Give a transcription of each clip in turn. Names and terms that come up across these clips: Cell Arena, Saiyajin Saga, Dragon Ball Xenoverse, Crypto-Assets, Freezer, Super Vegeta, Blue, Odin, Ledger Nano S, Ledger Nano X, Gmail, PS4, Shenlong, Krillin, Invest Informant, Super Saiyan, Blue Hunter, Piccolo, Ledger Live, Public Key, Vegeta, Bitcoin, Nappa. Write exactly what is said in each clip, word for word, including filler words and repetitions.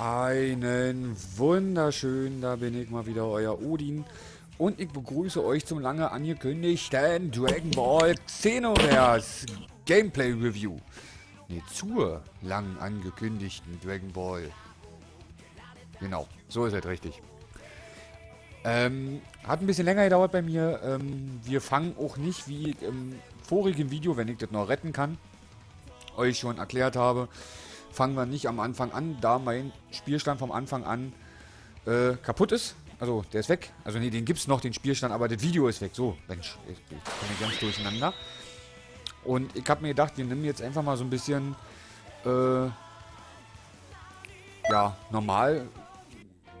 Einen wunderschönen, da bin ich mal wieder, euer Odin. Und ich begrüße euch zum lange angekündigten Dragon Ball Xenoverse Gameplay Review. Ne, zur lang angekündigten Dragon Ball. Genau, so ist es richtig. Ähm, hat ein bisschen länger gedauert bei mir. Ähm, wir fangen auch nicht, wie ich im vorigen Video, wenn ich das noch retten kann, euch schon erklärt habe. Fangen wir nicht am Anfang an, da mein Spielstand vom Anfang an äh, kaputt ist. Also, der ist weg. Also, nee, den gibt's noch, den Spielstand, aber das Video ist weg. So, Mensch, ich, ich komme ganz durcheinander. Und ich habe mir gedacht, wir nehmen jetzt einfach mal so ein bisschen, äh, ja, normal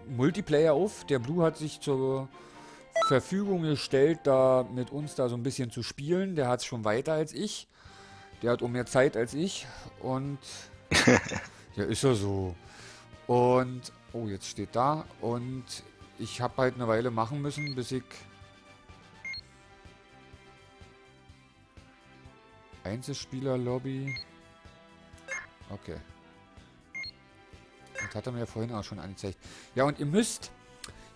Multiplayer auf. Der Blue hat sich zur Verfügung gestellt, da mit uns da so ein bisschen zu spielen. Der hat's schon weiter als ich. Der hat auch mehr Zeit als ich. Und... ja, ist ja so. Und, oh, jetzt steht da. Und ich habe halt eine Weile machen müssen, bis ich... Einzelspieler-Lobby. Okay. Das hat er mir ja vorhin auch schon angezeigt. Ja, und ihr müsst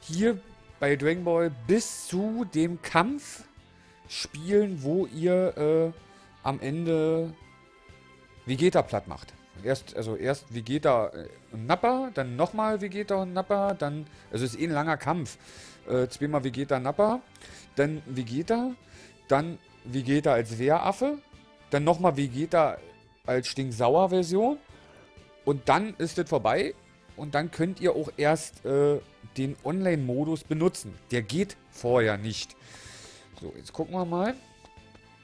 hier bei Dragon Ball bis zu dem Kampf spielen, wo ihr äh, am Ende Vegeta platt macht. Erst, also erst Vegeta und Nappa, dann nochmal Vegeta und Nappa, dann, also es ist eh ein langer Kampf. Äh, zweimal Vegeta, Nappa, dann Vegeta, dann Vegeta als Wehraffe, dann nochmal Vegeta als Stinksauer-Version und dann ist das vorbei und dann könnt ihr auch erst äh, den Online-Modus benutzen. Der geht vorher nicht. So, jetzt gucken wir mal.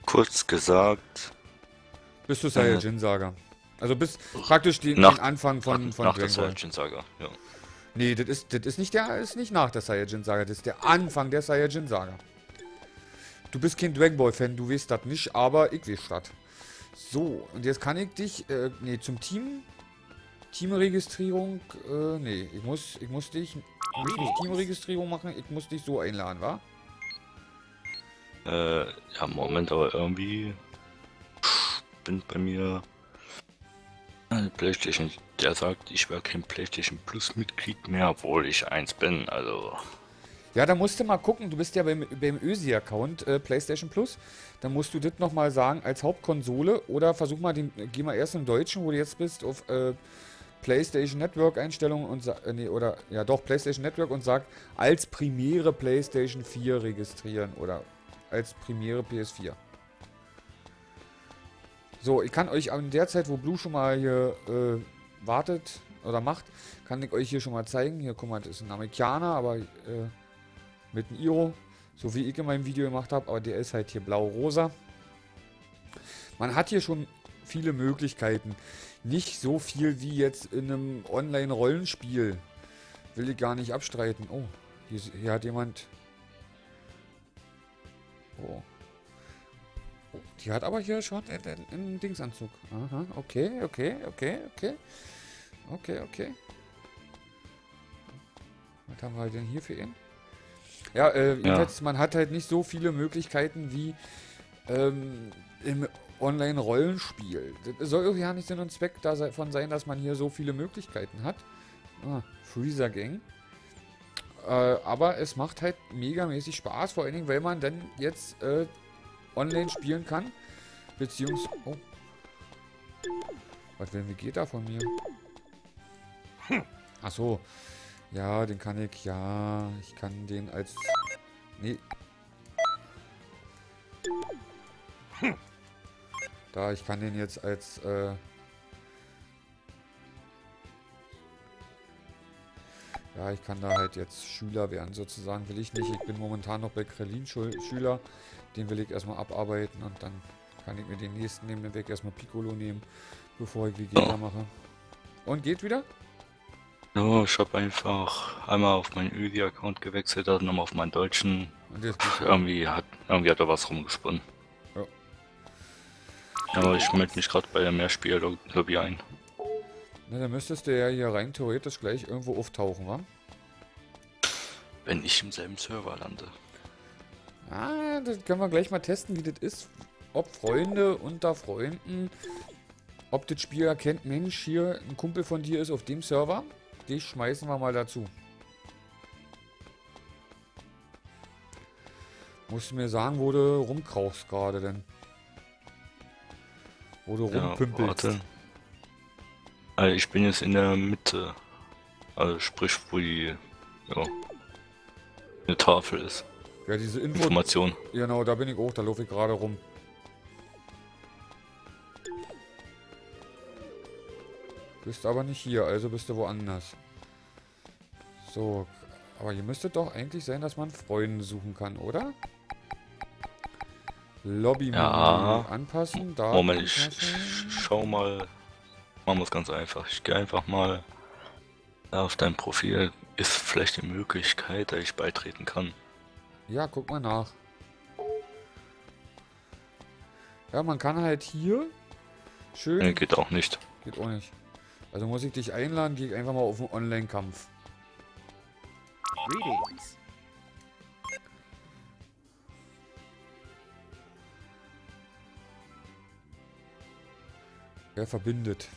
Kurz gesagt. Bist du Saiyajin Saga? Also bis praktisch den, nach, den Anfang von, von nach Dragon Ball. Nach der Saiyajin Saga, ja. Nee, das ist, das ist nicht der, ist nicht nach der Saiyajin Saga, das ist der Anfang der Saiyajin Saga. Du bist kein Dragon Ball Fan, du weißt das nicht, aber ich weiß das. So, und jetzt kann ich dich, äh, nee, zum Team, Teamregistrierung, äh, nee, ich muss, ich muss dich, ich muss nicht Teamregistrierung machen, ich muss dich so einladen, wa? Äh, ja, Moment, aber irgendwie, pff, bin bei mir... PlayStation, der sagt, ich wäre kein PlayStation Plus Mitglied mehr, obwohl ich eins bin, also... Ja, da musst du mal gucken, du bist ja beim, beim Ösi-Account, äh, PlayStation Plus, dann musst du das nochmal sagen, als Hauptkonsole, oder versuch mal, den, geh mal erst im Deutschen, wo du jetzt bist, auf äh, PlayStation Network Einstellungen und äh, nee, oder, ja doch, PlayStation Network und sag, als primäre PlayStation vier registrieren, oder als primäre P S vier. So, ich kann euch in der Zeit, wo Blue schon mal hier äh, wartet oder macht, kann ich euch hier schon mal zeigen. Hier, guck mal, das ist ein Amerikaner, aber äh, mit einem Iro, so wie ich in meinem Video gemacht habe, aber der ist halt hier blau-rosa. Man hat hier schon viele Möglichkeiten. Nicht so viel wie jetzt in einem Online-Rollenspiel. Will ich gar nicht abstreiten. Oh, hier, hier hat jemand... Oh. Oh, die hat aber hier schon einen Dingsanzug. Aha, okay, okay, okay, okay. Okay, okay. Was haben wir denn hier für ihn? Ja, äh, ja. Jetzt, man hat halt nicht so viele Möglichkeiten wie ähm, im Online-Rollenspiel. Das soll ja nicht Sinn und Zweck davon sein, dass man hier so viele Möglichkeiten hat. Ah, Freezer Gang. Äh, aber es macht halt megamäßig Spaß, vor allen Dingen, weil man dann jetzt... Äh, online spielen kann, beziehungsweise... Oh. Was will Vegeta von mir? Ach so. Ja, den kann ich... Ja, ich kann den als... Nee. Da, ich kann den jetzt als... Äh ja, ich kann da halt jetzt Schüler werden, sozusagen. Will ich nicht. Ich bin momentan noch bei Krillin Schüler. Den will ich erstmal abarbeiten und dann kann ich mir den nächsten nehmen. Dann will ich erstmal Piccolo nehmen, bevor ich Vegeta mache. Und geht wieder? Oh, ich habe einfach einmal auf meinen Ödi-Account gewechselt, dann nochmal auf meinen deutschen. Und Pff, irgendwie, hat, irgendwie hat er was rumgesponnen. Ja. Aber ich melde mich gerade bei der Mehrspieler-Lobby ein. Na, dann müsstest du ja hier rein theoretisch gleich irgendwo auftauchen, wa? Wenn ich im selben Server lande. Ah, das können wir gleich mal testen, wie das ist. Ob Freunde unter Freunden, ob das Spiel erkennt, Mensch, hier ein Kumpel von dir ist auf dem Server, Dich schmeißen wir mal dazu. Musst du mir sagen, wo du rumkrauchst gerade denn? Wo du ja, rumpümpelst. Warte. Also ich bin jetzt in der Mitte. Also sprich, wo die ja, eine Tafel ist. Ja, diese Info Information. Genau, da bin ich auch, da laufe ich gerade rum. Bist aber nicht hier, also bist du woanders. So, aber hier müsste doch eigentlich sein, dass man Freunde suchen kann, oder? Lobby ja. Anpassen, da. Moment, ich, ich schau mal. Man muss ganz einfach. Ich gehe einfach mal auf dein Profil. Ist vielleicht die Möglichkeit, dass ich beitreten kann. Ja, guck mal nach. Ja, man kann halt hier. Schön. Nee, geht auch nicht. Geht auch nicht. Also muss ich dich einladen, gehe ich einfach mal auf den Online-Kampf. Er verbindet.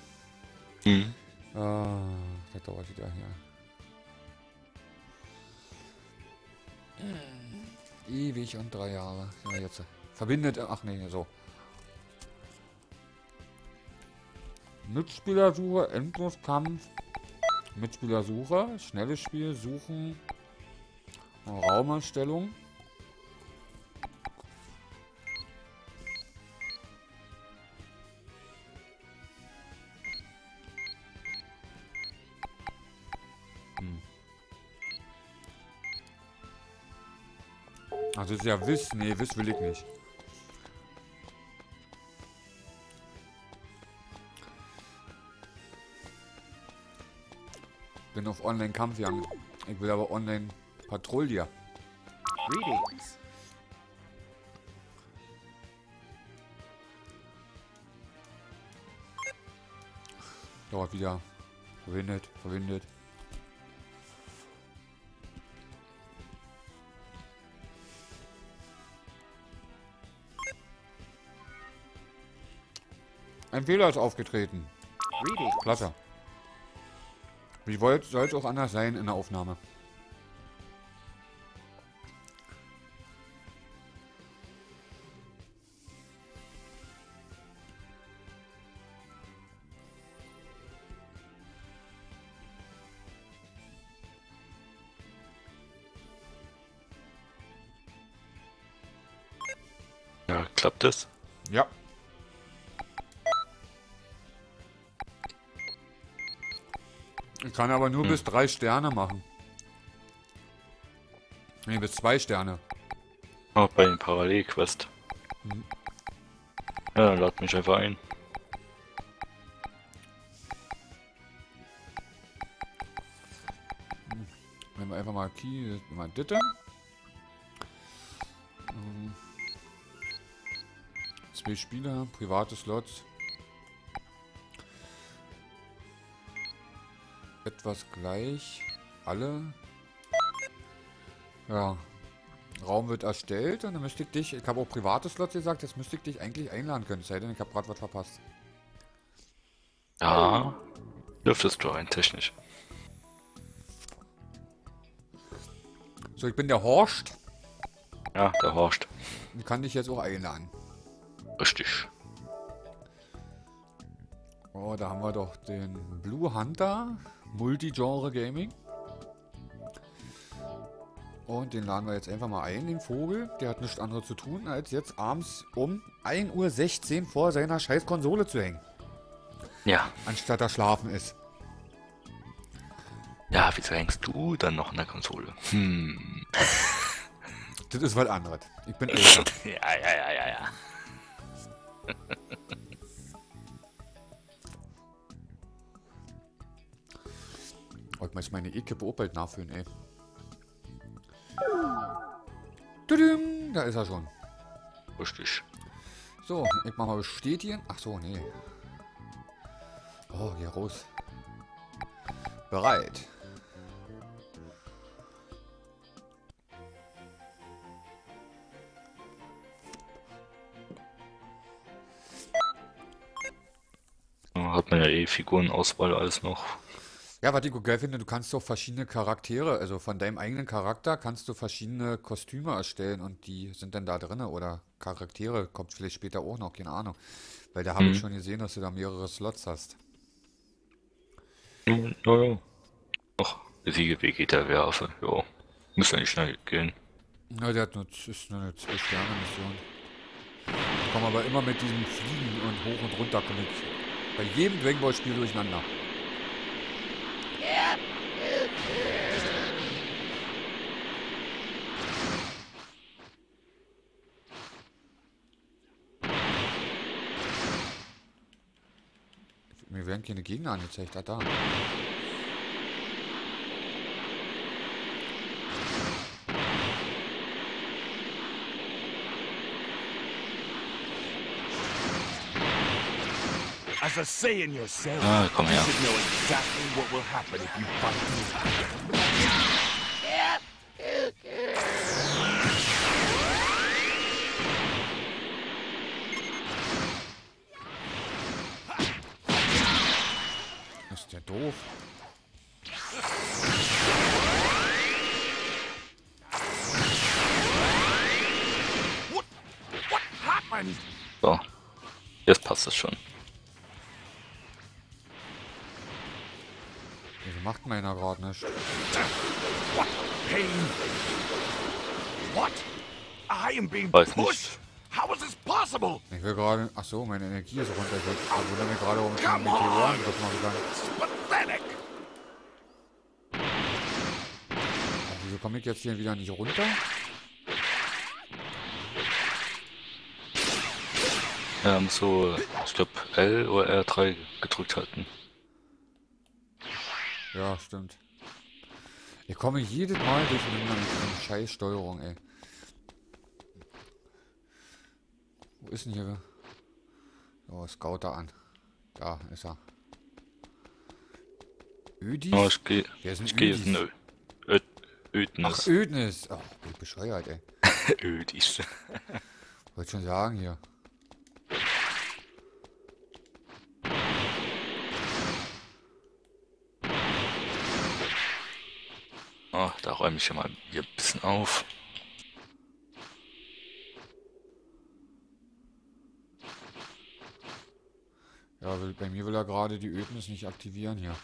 Mhm. Ah, das dauert wieder hier. Ewig und drei Jahre. Ja, jetzt. Verbindet. Ach nee, so. Mitspielersuche, Endloskampf, Mitspielersuche, schnelles Spiel, Suchen, Raumerstellung. Hm. Ach, das ist ja Wiss, nee, Wiss will ich nicht. Bin auf Online-Kampf gegangen. Ich will aber Online-Patrouille. Dauert wieder. Verwendet, verwendet. Ein Fehler ist aufgetreten. Klasse. Wie wollt, soll es auch anders sein in der Aufnahme. Ja, klappt das? Ja. Kann aber nur hm. bis drei Sterne machen. Ne, bis zwei Sterne. Auch bei den Parallelquest. Hm. Ja, dann lad mich einfach ein. Hm. Nehmen wir einfach mal Key, mal Ditte. Hm. Zwei Spieler, private Slots. Etwas gleich. Alle. Ja. Raum wird erstellt und dann müsste ich dich... Ich habe auch private Slots gesagt, jetzt müsste ich dich eigentlich einladen können. Es sei denn, ich habe gerade was verpasst. Ja. Dürftest du rein, technisch. So, ich bin der Horst. Ja, der Horst. Ich kann dich jetzt auch einladen. Richtig. Oh, da haben wir doch den Blue Hunter. Multigenre Gaming. Und den laden wir jetzt einfach mal ein, den Vogel. Der hat nichts anderes zu tun, als jetzt abends um ein Uhr sechzehn vor seiner scheiß Konsole zu hängen. Ja. Anstatt er schlafen ist. Ja, wieso hängst du dann noch in der Konsole? Hm. Das ist was anderes. Ich bin älter. Ja, ja, ja, ja, ja. Ich muss meine E-Kippe auch bald nachführen, ey. Da ist er schon. Richtig. So, ich mach mal bestätigen. Ach so, nee. Oh, hier raus. Bereit. Hat man ja eh Figurenauswahl alles noch. Ja, was ich gut geil finde, du kannst auch verschiedene Charaktere, also von deinem eigenen Charakter kannst du verschiedene Kostüme erstellen und die sind dann da drin oder Charaktere, kommt vielleicht später auch noch, keine Ahnung. Weil da habe ich Mhm. schon gesehen, dass du da mehrere Slots hast. Mhm, Ja, ja. Och, besiege Vegeta-Werfe. Ja. Muss ja nicht schnell gehen. Na, der hat nur, z- ist nur eine Zwei-Sterne-Mission. Ich komme aber immer mit diesem Fliegen und hoch und runter komme ich bei jedem Dragon Ball Spiel durcheinander. Mir werden keine Gegner angezeigt, ah da. As a Saiyan yourself, Ah, komm you her. should know exactly what will happen if you fight me. Ist der doof? What? What happened? So. Jetzt passt es schon. Wieso macht meiner gerade nicht? What pain? What? I am being Weiß nicht. pushed. How is this possible? Ich will gerade. Ach so, meine Energie ist runter. Ich wundere mich gerade, warum ich einen Come on! Meteorangriff machen kann. This is pathetic. Ach, wieso komme ich jetzt hier wieder nicht runter? Ähm, so, ich glaube L oder R drei gedrückt halten. Ja, stimmt. Ich komme jedes Mal durcheinander mit dieser scheiß Steuerung, ey. Wo ist denn hier? Oh, Scouter an. Da ist er. Aber Ödis? ich gehe Wer sind ich geh jetzt in Ödis? Ö Ö Ach, Ödnis. Ödnis. Ach, bin ich bescheuert, ey. Ödis. Wollte schon sagen hier. Ach, da räume ich ja mal hier ein bisschen auf. Ja, will, bei mir will er gerade die Ödnis nicht aktivieren hier.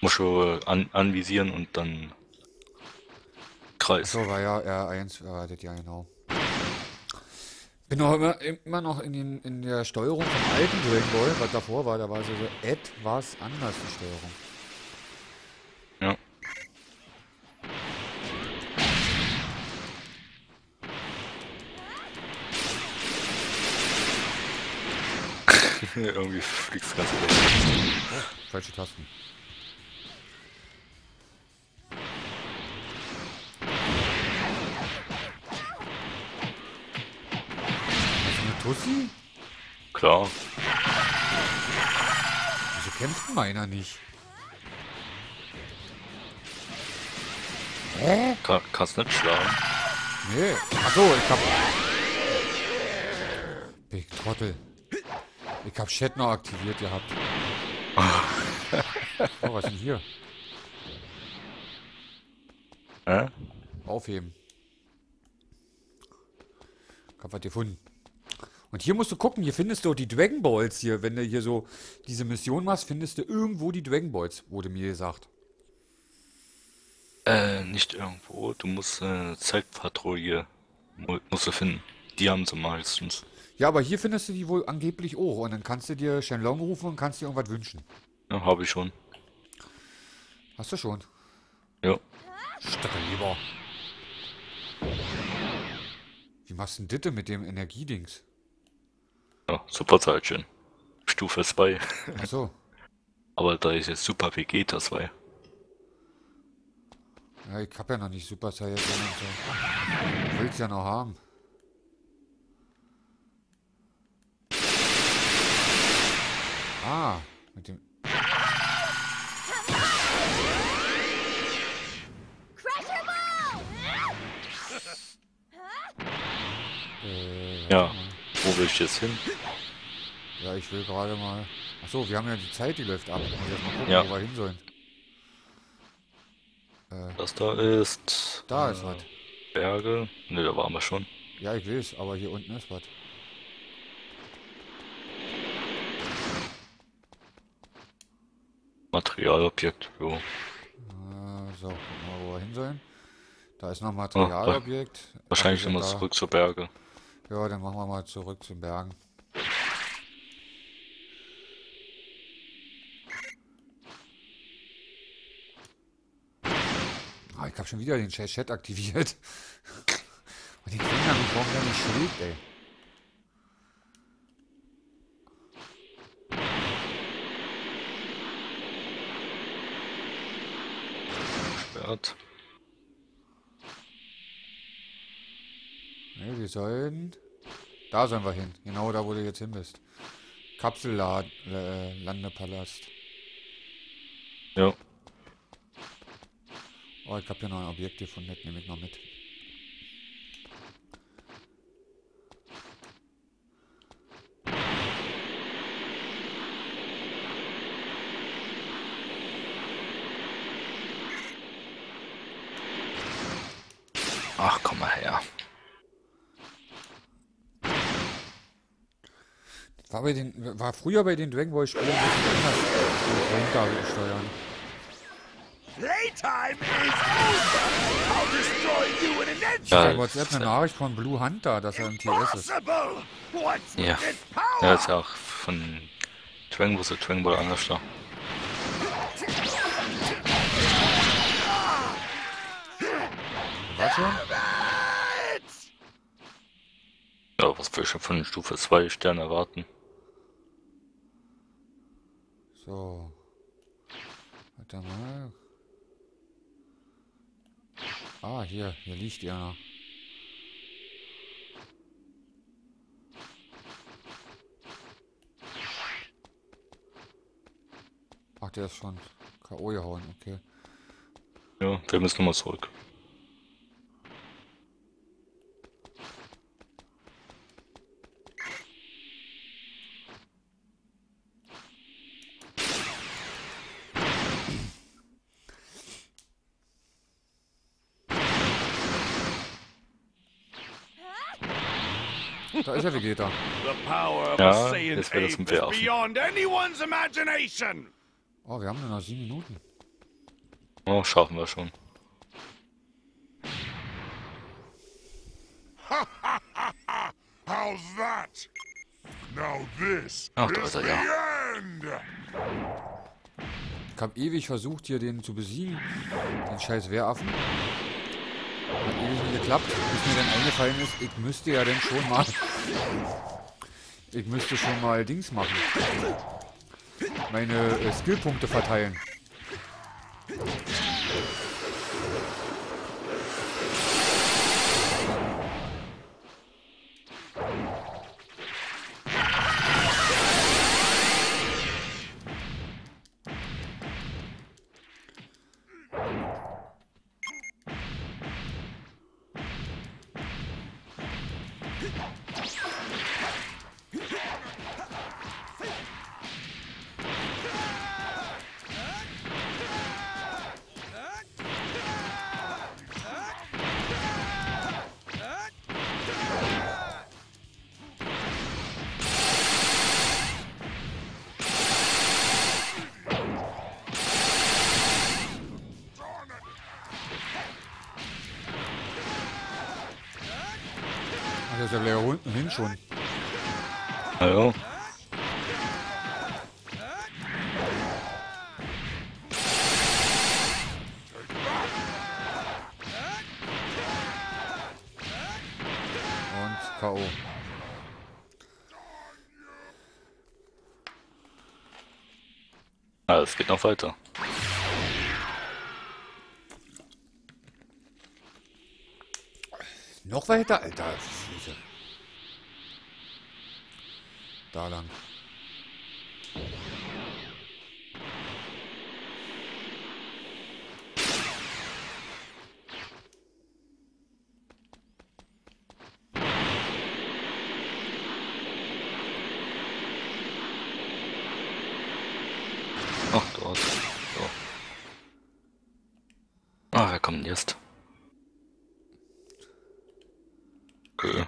Muss schon an anvisieren und dann Kreis. Achso, war ja R eins, erwartet ja genau. Bin noch immer, immer noch in, den, in der Steuerung vom alten Dragon Ball, was davor war, da war sie so etwas anders, die Steuerung. Ja. Irgendwie fliegst du ganz weg. Falsche Tasten. Ist das eine Tussi? Klar. Wieso kämpft denn meiner nicht? Hä? Ka kannst nicht schlagen. Nee. Achso, ich hab. Big Trottel. Ich hab Chat noch aktiviert gehabt. Oh, was ist denn hier? Äh? Aufheben. Ich hab was gefunden. Und hier musst du gucken, hier findest du die Dragon Balls hier. Wenn du hier so diese Mission machst, findest du irgendwo die Dragon Balls, wurde mir gesagt. Äh, nicht irgendwo. Du musst äh, eine Zeitpatrouille mu- musst du finden. Die haben sie meistens. Ja, aber hier findest du die wohl angeblich auch. Und dann kannst du dir Shenlong rufen und kannst dir irgendwas wünschen. Ja, habe ich schon. Hast du schon? Ja. Streber. Wie machst du denn Ditte mit dem Energiedings? Ja, Super Saiyan. Stufe zwei. Achso. Aber da ist jetzt Super Vegeta zwei. Ja, ich hab ja noch nicht Super Saiyan und so. Ich will's ja noch haben. Ah, mit dem. Pressure ball! Äh, warte Ja. mal. Wo will ich jetzt hin? Ja, ich will gerade mal. Achso, wir haben ja die Zeit, die läuft ab. Muss jetzt mal gucken, Ja. wo wir hin sollen. Äh, Das da ist... Da äh, ist was. Berge. Ne, da waren wir schon. Ja, ich weiß, aber hier unten ist was. Materialobjekt, jo. Äh, so, guck mal, wo wir hin sollen. Da ist noch Materialobjekt. Oh, wahrscheinlich sind wir zurück zu Berge. Ja, dann machen wir mal zurück zu Bergen. Ah, ich hab schon wieder den scheiß Chat aktiviert. Und die Kinder, die brauchen ja nicht schlägt, ey. Sperrt. Ne, wir sollen... Da sollen wir hin. Genau da, wo du jetzt hin bist. Kapselladen... Äh, Landepalast. Ja. Oh, ich habe hier noch ein Objekt gefunden, nehme ich noch mit. Ach, komm mal her. War, bei den, war früher bei den Dragon Ball Spielen ein bisschen anders, die steuern. Playtime is over. I'll destroy you in an instant. Ja, WhatsApp eine Nachricht von Blue Hunter, dass er im T S ist. Ja, ja, ist ja auch von Dragon Ball zu Dragon Ball anders da. Was schon? Ja, was will ich schon von Stufe zwei Sterne erwarten? So. Warte mal. Ah, hier, hier liegt ja. Ach, der ist schon K O gehauen, okay. Ja, wir müssen nochmal zurück. Da ist ja Vegeta. Ja, jetzt wird es ein Bär. Oh, wir haben nur noch sieben Minuten. Oh, schaffen wir schon. How's that? Now this Ach, da ist er ja. Ich hab ewig versucht, hier den zu besiegen. Den scheiß Wehraffen. Hat ewig nicht geklappt, bis mir dann eingefallen ist, ich müsste ja dann schon mal... Ich müsste schon mal Dings machen. Meine äh, Skillpunkte verteilen. Das ist ja unten hin schon. Hallo? Und K O. Ah, es geht noch weiter. Noch weiter, Alter. Da lang. Ach, dort. So. Ah, kommen erst. Okay.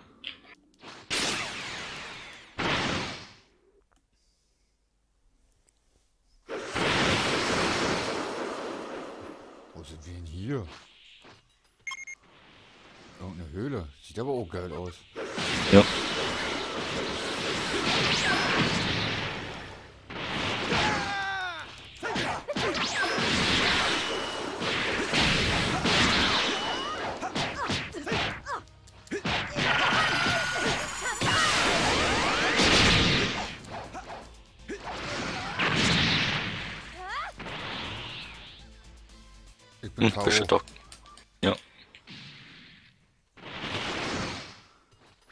Wo sind wir denn hier? Irgendeine Höhle. Sieht aber auch geil aus. Ja. Bestimmt auch. Ja.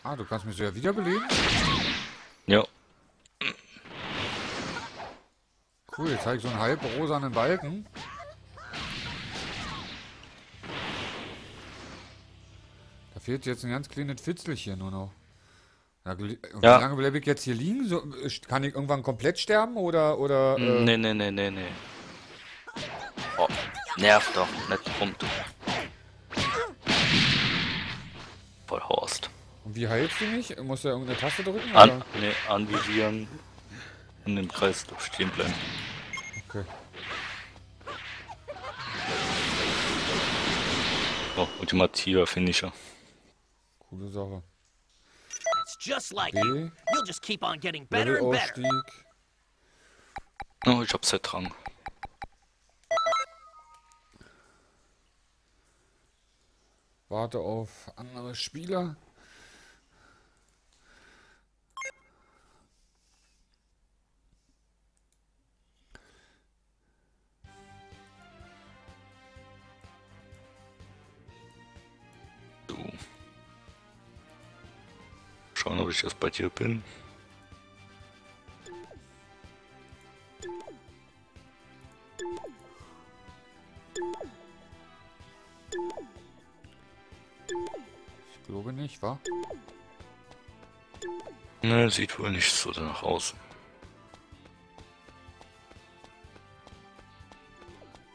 Ah, du kannst mich so ja wiederbeleben? Ja. Cool, jetzt habe ich so einen halb rosanen Balken. Da fehlt jetzt ein ganz kleines Fitzelchen nur noch. Ja. Wie lange bleibe ich jetzt hier liegen? So, kann ich irgendwann komplett sterben oder... oder äh nee, nee, nee, nee, nee. Oh. Nerv doch, nicht rum, du. Voll Horst. Und wie heilst du mich? Muss ja irgendeine Taste drücken? An, oder? Nee, anvisieren und im Kreis stehen bleiben. Okay. So, ultimativer Finisher. Coole Sache. B. Levelausstieg. Oh, ich hab's ertragen. Warte auf andere Spieler. So. Schauen, ob ich jetzt bei dir bin. Ich glaube nicht, wa? Ne, sieht wohl nicht so danach aus.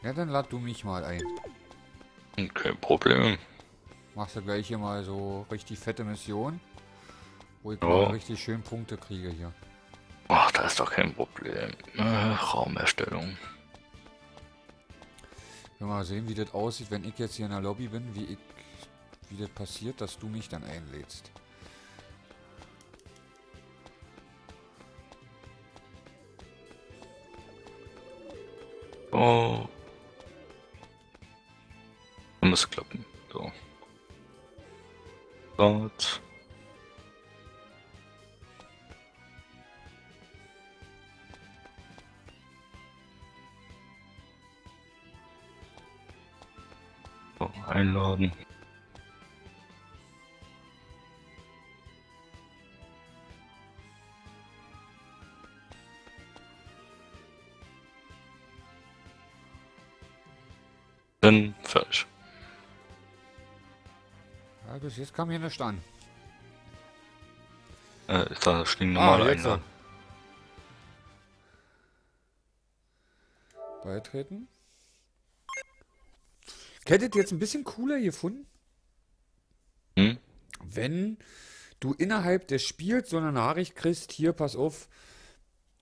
Ja, dann lad du mich mal ein. Kein Problem. Machst du gleich hier mal so richtig fette Mission, wo ich oh. richtig schön Punkte kriege hier. Ach, da ist doch kein Problem. Äh, Raumerstellung. Wir mal sehen, wie das aussieht, wenn ich jetzt hier in der Lobby bin, wie ich wie das passiert, dass du mich dann einlädst. Oh. Muss klappen. So. Dort. So, einladen. Falsch. Ja, bis jetzt kam hier nichts an. Äh, da stehen normale ah, Einladungen. Beitreten. Ich hätte jetzt ein bisschen cooler gefunden, hm? wenn du innerhalb des Spiels so eine Nachricht kriegst, hier, pass auf,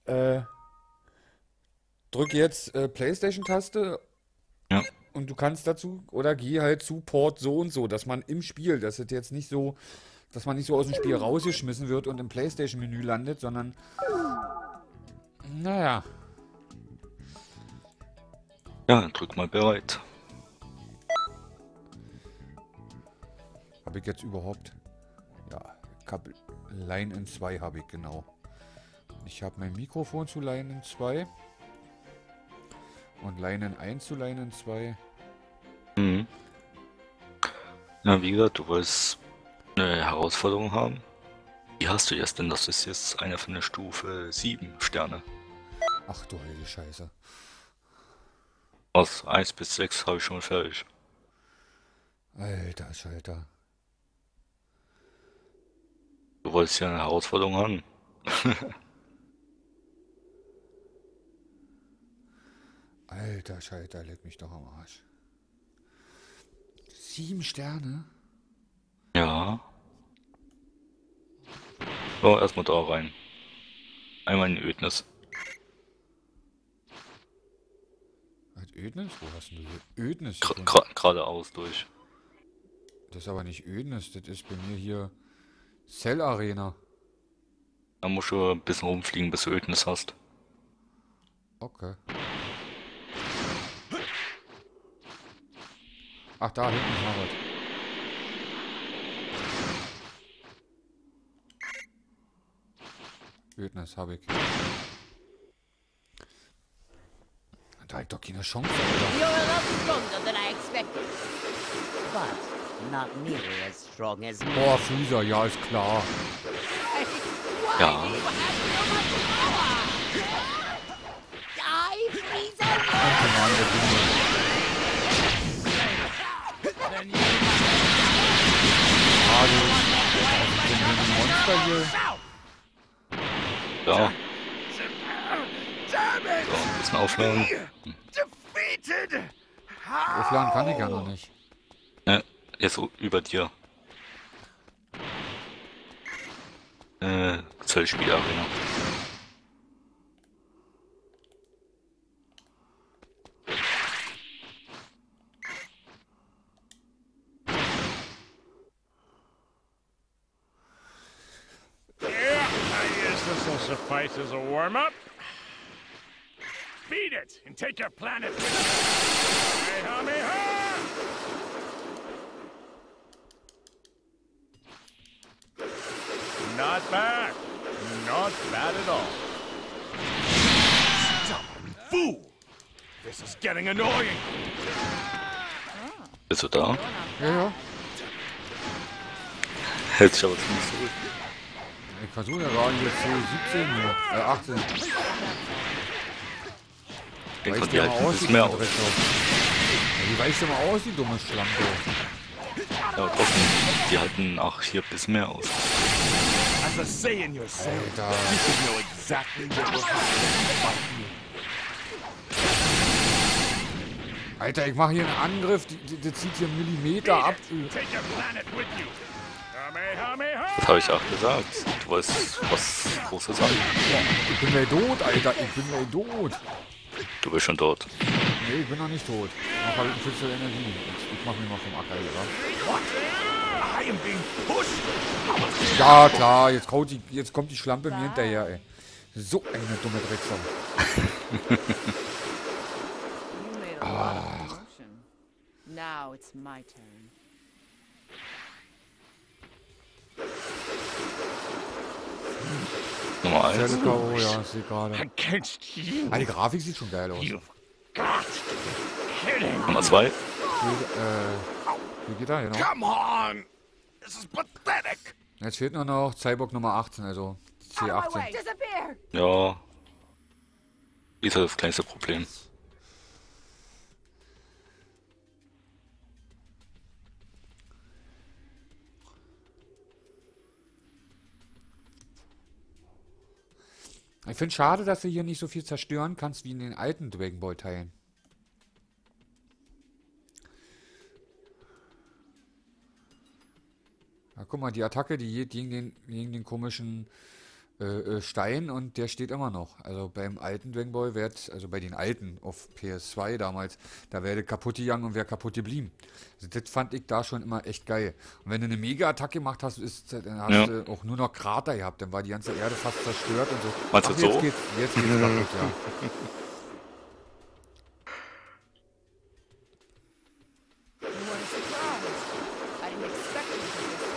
äh, drück jetzt äh, PlayStation-Taste. Ja. Und du kannst dazu, oder geh halt zu Port so und so, dass man im Spiel, dass es jetzt nicht so, dass man nicht so aus dem Spiel rausgeschmissen wird und im PlayStation-Menü landet, sondern, naja. Ja, drück mal bereit. Habe ich jetzt überhaupt, ja, ich hab Line in zwei habe ich, genau. Ich habe mein Mikrofon zu Line in zwei. Und Leinen eins zu Leinen zwei. Mhm. Na, wie gesagt, du wolltest eine Herausforderung haben. Die hast du jetzt, denn das ist jetzt einer von der Stufe sieben Sterne. Ach du heilige Scheiße. Aus eins bis sechs habe ich schon fertig. Alter Schalter. Du wolltest ja eine Herausforderung haben. Alter Schalter, leck mich doch am Arsch. Sieben Sterne? Ja. So, erstmal da rein. Einmal in Ödnis. Ödnis? Wo hast du denn Ödnis? Geradeaus durch. Das ist aber nicht Ödnis, das ist bei mir hier Cell Arena. Da musst du ein bisschen rumfliegen, bis du Ödnis hast. Okay. Ach, da hinten ist noch was. Ödnis habe ich. Da hat doch keine Chance. You're a lot stronger than I expected. But not nearly as strong as me. Boah, Freezer, ja, ist klar. Ja. Ja. Ein bisschen aufladen. Aufladen kann ich ja noch nicht. Ne, jetzt über dir. Äh, Zellspielarena. Is a warm-up. Beat it and take your planet. Hey, homie, huh? Not bad. Not bad at all. Stubborn fool. This is getting annoying. Bist du da? Ja. Hältst du aber nicht zurück. Ich versuche ja gerade jetzt so siebzehn, äh achtzehn. Ich weiß ja mal aus, die dumme Schlampe. Die weiß ja mal aus, die dumme Schlampe. Ja, trotzdem, die halten auch hier bis mehr aus. Alter. Alter, ich mache hier einen Angriff, der zieht hier einen Millimeter ab. Das habe ich auch gesagt. Du wolltest was Großes sagen. Ich bin gleich tot, Alter. Ich bin gleich tot. Du bist schon tot. Nee, ich bin noch nicht tot. Ich habe viel zu Energie. Ich mach mich mal vom Acker, oder? Ja, klar. Jetzt kommt die, jetzt kommt die Schlampe mir hinterher, ey. So eine dumme Drecksau. Ach. Now it's my turn. Normal. Sehr K O, ja, ich sehe gerade. Ah, die Grafik sieht schon geil aus. Nummer zwei. Äh, wie geht da, genau? Come on! This is pathetic! Jetzt fehlt nur noch Cyborg Nummer achtzehn, also C achtzehn. Ja. Ist halt das kleinste Problem. Ich finde es schade, dass du hier nicht so viel zerstören kannst wie in den alten Dragon Ball Teilen. Na, guck mal, die Attacke, die geht gegen den, gegen den komischen äh, Stein und der steht immer noch. Also beim alten Dragon Ball wird, also bei den alten auf P S zwei damals, da wäre kaputt gegangen und wäre kaputt geblieben. Also das fand ich da schon immer echt geil. Und wenn du eine Mega-Attacke gemacht hast, ist, dann hast ja. du auch nur noch Krater gehabt, dann war die ganze Erde fast zerstört und so. Meinst du so? Jetzt geht's, jetzt geht's kaputt, ja.